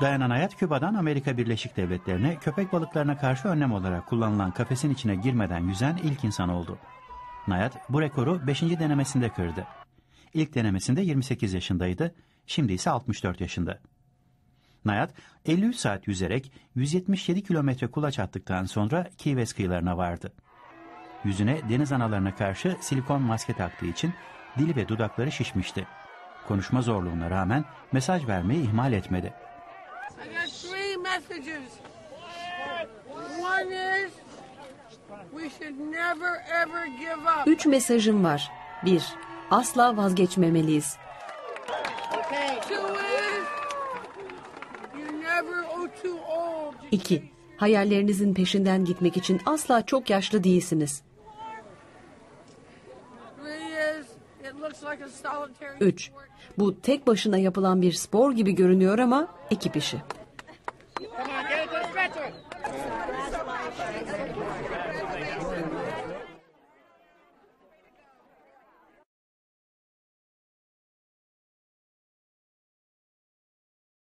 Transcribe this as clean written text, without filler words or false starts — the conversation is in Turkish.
Diana Nyad, Küba'dan Amerika Birleşik Devletleri'ne köpek balıklarına karşı önlem olarak kullanılan kafesin içine girmeden yüzen ilk insan oldu. Nyad bu rekoru 5. denemesinde kırdı. İlk denemesinde 28 yaşındaydı, şimdi ise 64 yaşında. Nyad 53 saat yüzerek 177 kilometre kulaç attıktan sonra Key West kıyılarına vardı. Yüzüne deniz analarına karşı silikon maske taktığı için dili ve dudakları şişmişti. Konuşma zorluğuna rağmen mesaj vermeyi ihmal etmedi. Üç mesajım var. 1. Asla vazgeçmemeliyiz. 2. Hayallerinizin peşinden gitmek için asla çok yaşlı değilsiniz. 3. Bu tek başına yapılan bir spor gibi görünüyor ama ekip işi.